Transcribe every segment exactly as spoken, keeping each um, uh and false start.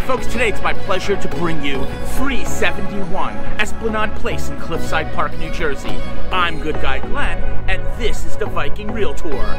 Hey folks, today it's my pleasure to bring you three seventy-one Esplanade Place in Cliffside Park, New Jersey. I'm Good Guy Glenn, and this is the Viking Realtor.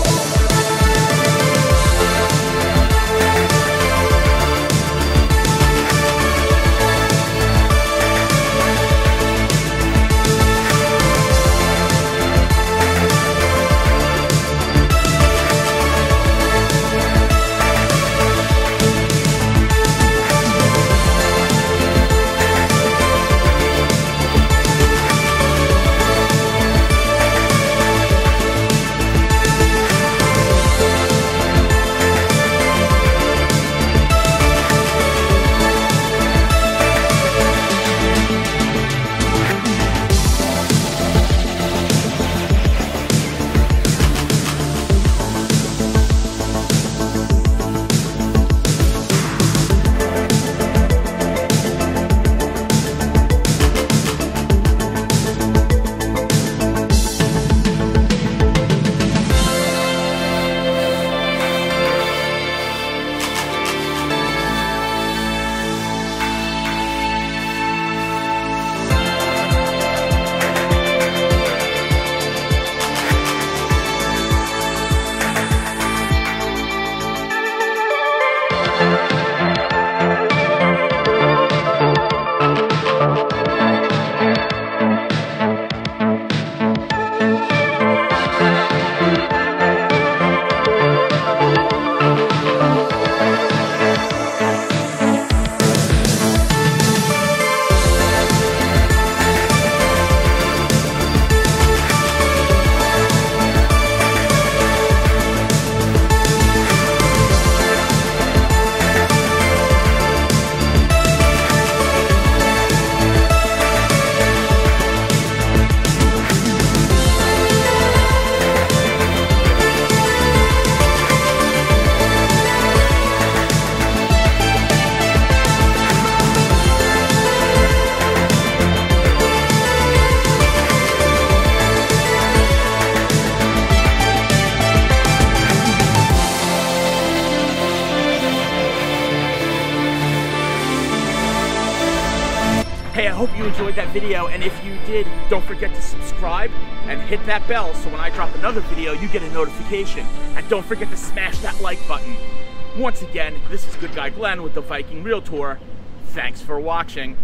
Hey, I hope you enjoyed that video, and if you did, don't forget to subscribe and hit that bell so when I drop another video, you get a notification. And don't forget to smash that like button. Once again, this is Good Guy Glenn with the Viking Realtor. Thanks for watching.